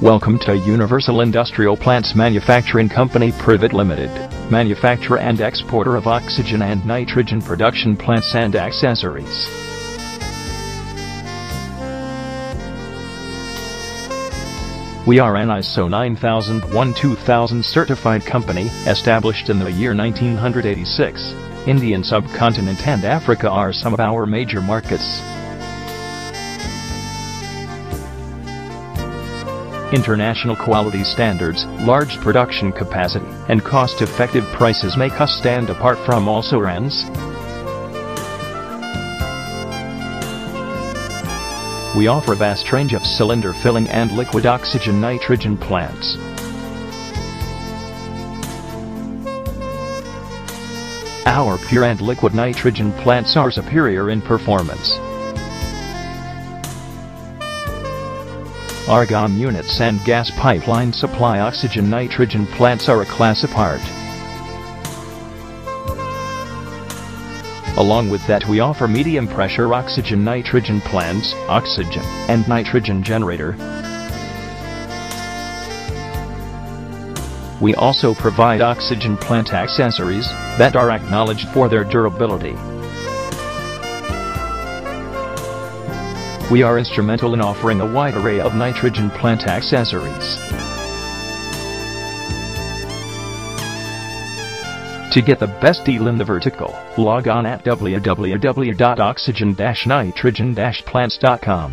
Welcome to Universal Industrial Plants Manufacturing Company Private Limited, manufacturer and exporter of oxygen and nitrogen production plants and accessories. We are an ISO 9001:2000 certified company, established in the year 1986. Indian subcontinent and Africa are some of our major markets. International quality standards, large production capacity, and cost-effective prices make us stand apart from all brands. We offer a vast range of cylinder filling and liquid oxygen nitrogen plants. Our pure and liquid nitrogen plants are superior in performance. Argon units and gas pipeline supply oxygen nitrogen plants are a class apart. Along with that, we offer medium pressure oxygen nitrogen plants, oxygen and nitrogen generator. We also provide oxygen plant accessories that are acknowledged for their durability. We are instrumental in offering a wide array of nitrogen plant accessories. To get the best deal in the vertical, log on at www.oxygen-nitrogen-plants.com.